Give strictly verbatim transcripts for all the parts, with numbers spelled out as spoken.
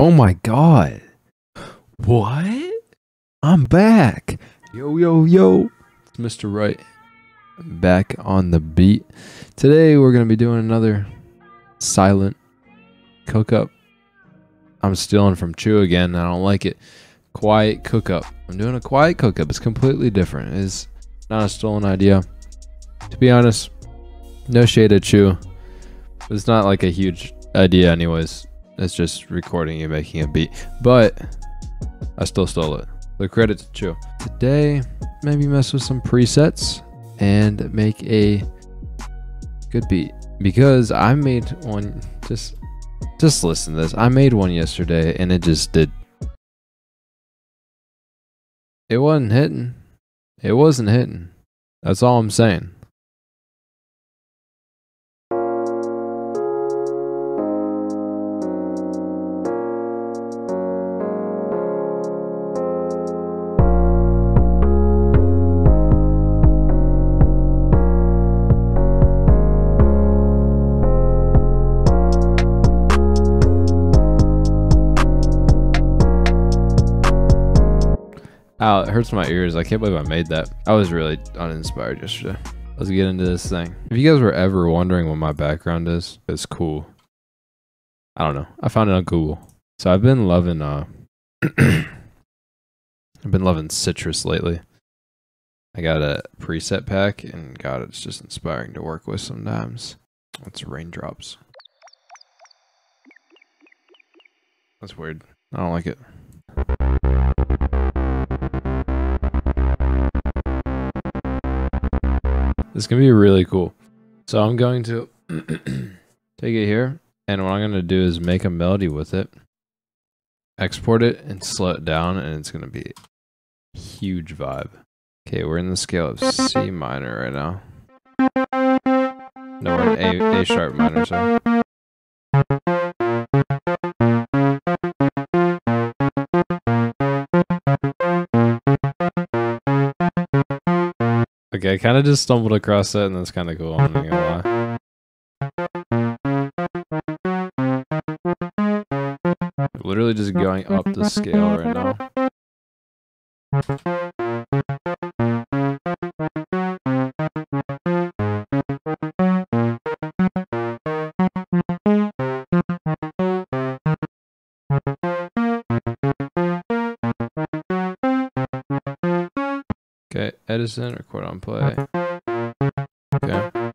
Oh my god. What? I'm back. Yo, yo, yo. It's Mister Wright. Back on the beat. Today we're going to be doing another silent cook-up. I'm stealing from Chu again. I don't like it. Quiet cook-up. I'm doing a quiet cook-up. It's completely different. It's not a stolen idea. To be honest, no shade at Chu. It's not like a huge idea anyways. It's just recording you making a beat, but I still stole it. The credit to Chu. Today, maybe mess with some presets and make a good beat, because I made one. Just, just listen to this. I made one yesterday and it just did. It wasn't hitting. It wasn't hitting. That's all I'm saying. Ow, it hurts my ears. I can't believe I made that. I was really uninspired yesterday. Let's get into this thing. If you guys were ever wondering what my background is, it's cool. I don't know. I found it on Google. So I've been loving, uh, I've been loving Citrus lately. I got a preset pack, and God, it's just inspiring to work with sometimes. It's raindrops. That's weird. I don't like it. This can be really cool. So I'm going to take it here, and what I'm going to do is make a melody with it, export it, and slow it down, and it's going to be a huge vibe. Okay, we're in the scale of C minor right now. No, we're in A, A sharp minor, so. Okay, I kind of just stumbled across that, and that's kind of cool, I'm not gonna lie. Literally just going up the scale right now. Okay, Edison, record on play. Okay.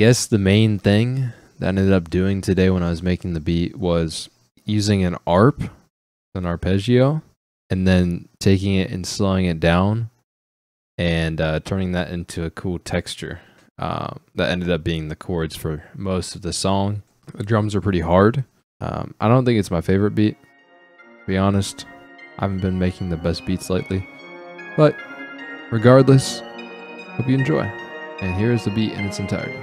guess the main thing that I ended up doing today when I was making the beat was using an A R P, an arpeggio, and then taking it and slowing it down and uh, turning that into a cool texture. Uh, that ended up being the chords for most of the song. The drums are pretty hard. Um, I don't think it's my favorite beat, to be honest. I haven't been making the best beats lately. But regardless, hope you enjoy. And here is the beat in its entirety.